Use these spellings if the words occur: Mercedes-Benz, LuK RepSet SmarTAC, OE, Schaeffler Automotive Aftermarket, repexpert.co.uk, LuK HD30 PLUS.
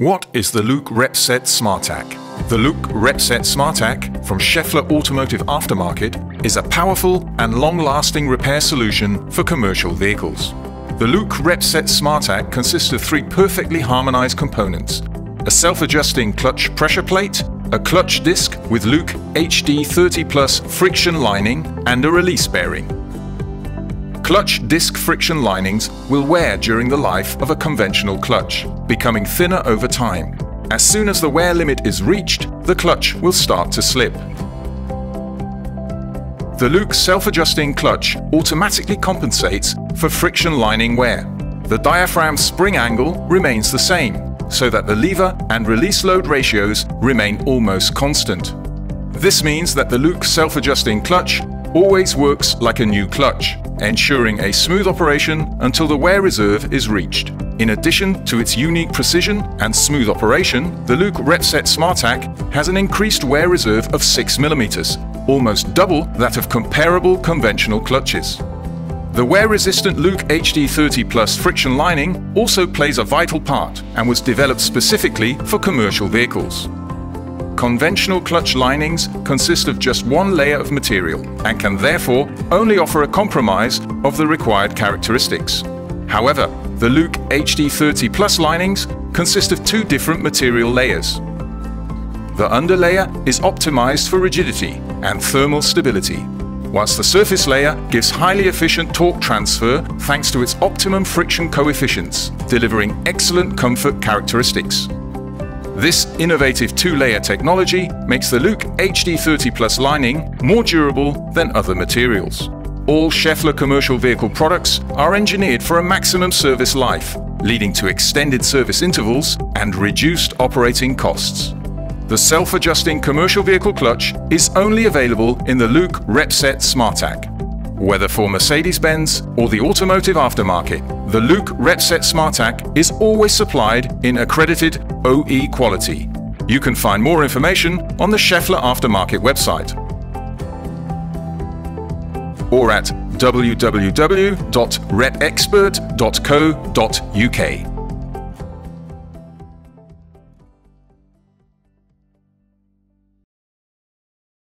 What is the LuK RepSet SmarTAC? The LuK RepSet SmarTAC from Schaeffler Automotive Aftermarket is a powerful and long-lasting repair solution for commercial vehicles. The LuK RepSet SmarTAC consists of three perfectly harmonized components: a self-adjusting clutch pressure plate, a clutch disc with LuK HD30 PLUS friction lining, and a release bearing. Clutch disc friction linings will wear during the life of a conventional clutch, becoming thinner over time. As soon as the wear limit is reached, the clutch will start to slip. The LuK self-adjusting clutch automatically compensates for friction lining wear. The diaphragm spring angle remains the same, so that the lever and release load ratios remain almost constant. This means that the LuK self-adjusting clutch always works like a new clutch, ensuring a smooth operation until the wear reserve is reached. In addition to its unique precision and smooth operation, the LuK RepSet SmarTAC has an increased wear reserve of 6 mm, almost double that of comparable conventional clutches. The wear-resistant LuK HD30 PLUS friction lining also plays a vital part and was developed specifically for commercial vehicles. Conventional clutch linings consist of just one layer of material and can therefore only offer a compromise of the required characteristics. However, the LuK HD30 PLUS linings consist of two different material layers. The underlayer is optimized for rigidity and thermal stability, whilst the surface layer gives highly efficient torque transfer thanks to its optimum friction coefficients, delivering excellent comfort characteristics. This innovative two-layer technology makes the LuK HD30 PLUS lining more durable than other materials. All Schaeffler commercial vehicle products are engineered for a maximum service life, leading to extended service intervals and reduced operating costs. The self-adjusting commercial vehicle clutch is only available in the LuK RepSet SmarTAC. Whether for Mercedes-Benz or the automotive aftermarket, the LuK RepSet SmarTAC is always supplied in accredited OE quality. You can find more information on the Schaeffler Aftermarket website or at www.repexpert.co.uk.